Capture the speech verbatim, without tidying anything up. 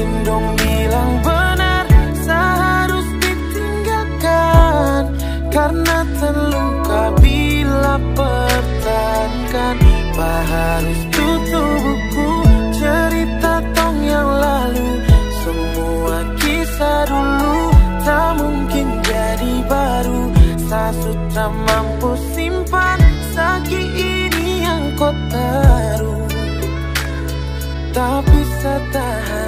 gendong bilang benar, seharus ditinggalkan karena terluka bila pertahankan. Pak harus tutup buku cerita tong yang lalu, semua kisah dulu tak mungkin jadi baru. Sasut tak mampu simpan sakit ini yang kau taruh, tak bisa tahan.